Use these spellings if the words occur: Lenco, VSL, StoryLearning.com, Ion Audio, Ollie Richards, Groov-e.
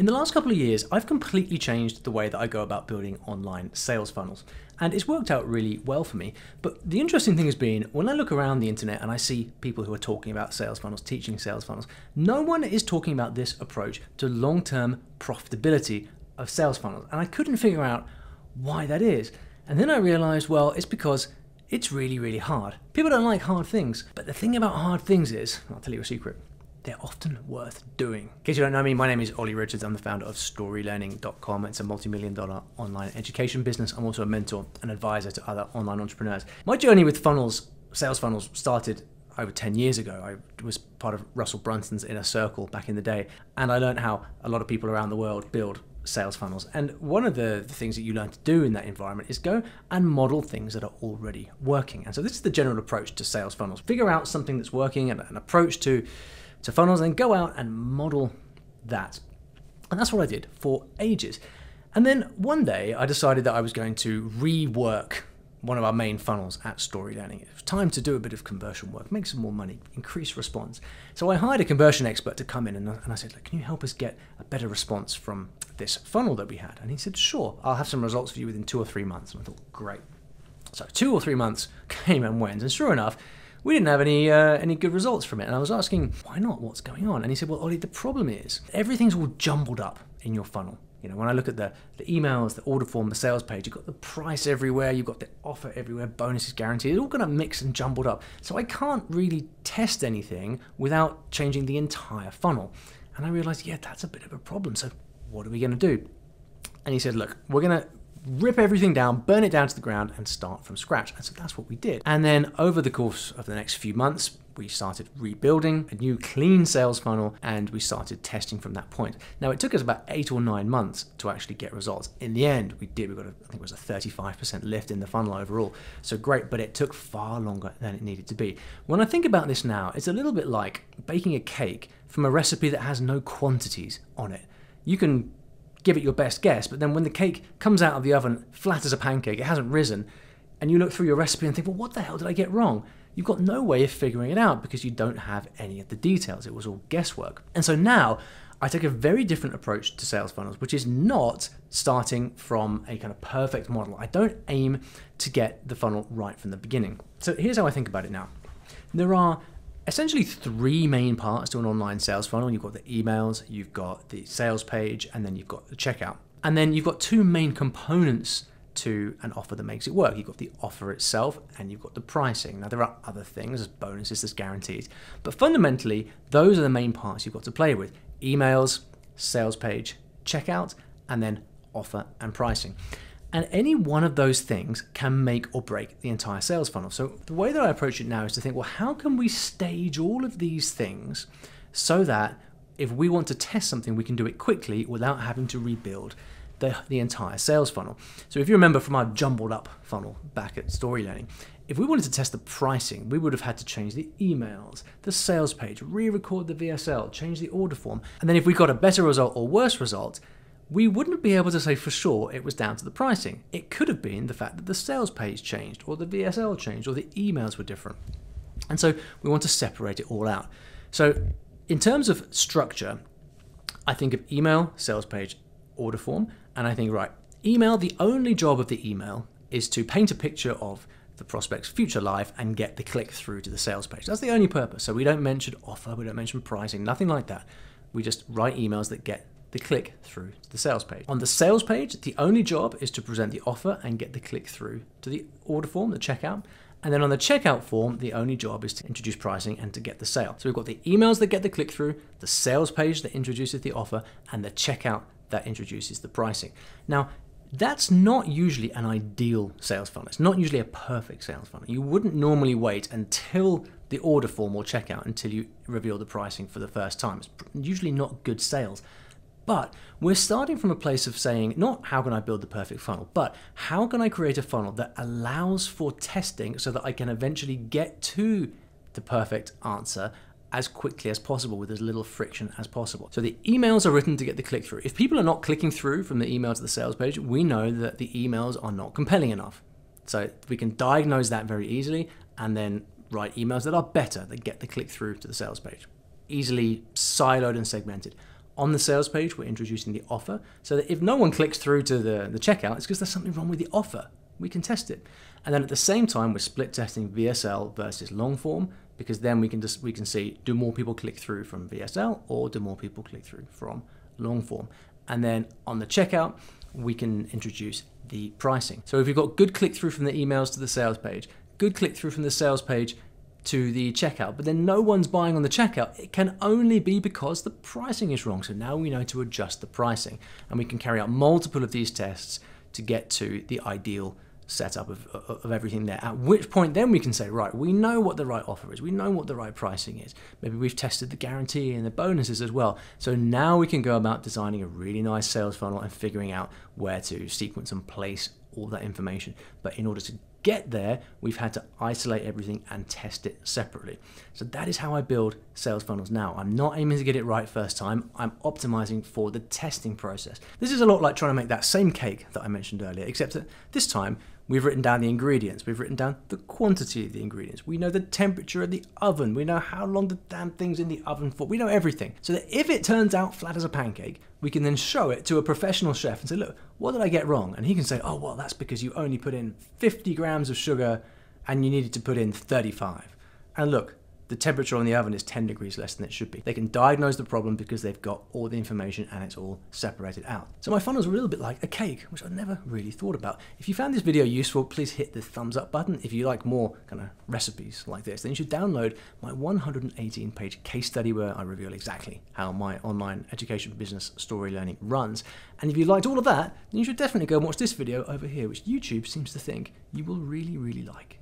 In the last couple of years, I've completely changed the way that I go about building online sales funnels, and it's worked out really well for me. But the interesting thing has been, when I look around the internet and I see people who are talking about sales funnels, teaching sales funnels, no one is talking about this approach to long-term profitability of sales funnels. And I couldn't figure out why that is. And then I realized, well, it's because it's really, really hard. People don't like hard things, but the thing about hard things is, I'll tell you a secret, they're often worth doing. In case you don't know me, my name is Ollie Richards. I'm the founder of StoryLearning.com. It's a multi-million-dollar online education business. I'm also a mentor and advisor to other online entrepreneurs. My journey with funnels, sales funnels, started over 10 years ago. I was part of Russell Brunson's Inner Circle back in the day, and I learned how a lot of people around the world build sales funnels. And one of the things that you learn to do in that environment is go and model things that are already working. And so this is the general approach to sales funnels. Figure out something that's working and an approach to funnels, and go out and model that. And that's what I did for ages. And then one day I decided that I was going to rework one of our main funnels at Story Learning. It was time to do a bit of conversion work, make some more money, increase response. So I hired a conversion expert to come in, and I said, look, can you help us get a better response from this funnel that we had? And he said, sure, I'll have some results for you within 2 or 3 months. And I thought, great. So 2 or 3 months came and went, and sure enough, we didn't have any good results from it. And I was asking, why not? What's going on? And he said, well, Ollie, the problem is everything's all jumbled up in your funnel. You know, when I look at the emails, the order form, the sales page, you've got the price everywhere, you've got the offer everywhere, bonuses, guarantees, it's all gonna mix and jumbled up. So I can't really test anything without changing the entire funnel. And I realized, yeah, that's a bit of a problem. So what are we gonna do? And he said, look, we're gonna rip everything down, burn it down to the ground, and start from scratch. And so that's what we did. And then over the course of the next few months, we started rebuilding a new clean sales funnel, and we started testing from that point. Now, it took us about 8 or 9 months to actually get results. In the end, we did. We got, I think it was a 35% lift in the funnel overall. So great, but it took far longer than it needed to be. When I think about this now, it's a little bit like baking a cake from a recipe that has no quantities on it. You can give it your best guess, but then when the cake comes out of the oven flat as a pancake, it hasn't risen, and you look through your recipe and think, well, what the hell did I get wrong? You've got no way of figuring it out because you don't have any of the details. It was all guesswork. And so now I take a very different approach to sales funnels, which is not starting from a kind of perfect model. I don't aim to get the funnel right from the beginning. So here's how I think about it now. There are essentially 3 main parts to an online sales funnel. You've got the emails, you've got the sales page, and then you've got the checkout. And then you've got 2 main components to an offer that makes it work. You've got the offer itself, and you've got the pricing. Now, there are other things, there's bonuses, there's guarantees, but fundamentally, those are the main parts you've got to play with: emails, sales page, checkout, and then offer and pricing. And any one of those things can make or break the entire sales funnel. So the way that I approach it now is to think, well, how can we stage all of these things so that if we want to test something, we can do it quickly without having to rebuild the entire sales funnel. So if you remember from our jumbled up funnel back at Story Learning, if we wanted to test the pricing, we would have had to change the emails, the sales page, re-record the VSL, change the order form. And then if we got a better result or worse result, we wouldn't be able to say for sure it was down to the pricing. It could have been the fact that the sales page changed, or the VSL changed, or the emails were different. And so we want to separate it all out. So in terms of structure, I think of email, sales page, order form, and I think, right, email, the only job of the email is to paint a picture of the prospect's future life and get the click through to the sales page. That's the only purpose. So we don't mention offer, we don't mention pricing, nothing like that. We just write emails that get the click through to the sales page. On the sales page, the only job is to present the offer and get the click through to the order form, the checkout. And then on the checkout form, the only job is to introduce pricing and to get the sale. So we've got the emails that get the click through, the sales page that introduces the offer, and the checkout that introduces the pricing. Now, that's not usually an ideal sales funnel. It's not usually a perfect sales funnel. You wouldn't normally wait until the order form or checkout until you reveal the pricing for the first time. It's usually not good sales. But we're starting from a place of saying, not how can I build the perfect funnel, but how can I create a funnel that allows for testing so that I can eventually get to the perfect answer as quickly as possible with as little friction as possible. So the emails are written to get the click through. If people are not clicking through from the email to the sales page, we know that the emails are not compelling enough. So we can diagnose that very easily and then write emails that are better, that get the click through to the sales page. Easily siloed and segmented. On the sales page, we're introducing the offer so that if no one clicks through to the checkout, it's because there's something wrong with the offer. We can test it. And then at the same time, we're split testing VSL versus long form, because then we can see, do more people click through from VSL or do more people click through from long form? And then on the checkout, we can introduce the pricing. So if you've got good click through from the emails to the sales page, good click through from the sales page to the checkout, but then no one's buying on the checkout, it can only be because the pricing is wrong. So now we know to adjust the pricing, and we can carry out multiple of these tests to get to the ideal setup of everything there, at which point then we can say, right, we know what the right offer is, we know what the right pricing is, maybe we've tested the guarantee and the bonuses as well, so now we can go about designing a really nice sales funnel and figuring out where to sequence and place all that information. But in order to get there, we've had to isolate everything and test it separately. So that is how I build sales funnels now. I'm not aiming to get it right first time, I'm optimizing for the testing process. This is a lot like trying to make that same cake that I mentioned earlier, except that this time we've written down the ingredients, we've written down the quantity of the ingredients, we know the temperature of the oven, we know how long the damn thing's in the oven for, we know everything. So that if it turns out flat as a pancake, we can then show it to a professional chef and say, look, what did I get wrong? And he can say, oh, well, that's because you only put in 50 grams of sugar and you needed to put in 35. And look, the temperature on the oven is 10 degrees less than it should be. They can diagnose the problem because they've got all the information and it's all separated out. So my funnels are a little bit like a cake, which I never really thought about. If you found this video useful, please hit the thumbs up button. If you like more kind of recipes like this, then you should download my 118-page case study where I reveal exactly how my online education business Story Learning runs. And if you liked all of that, then you should definitely go and watch this video over here, which YouTube seems to think you will really, really like.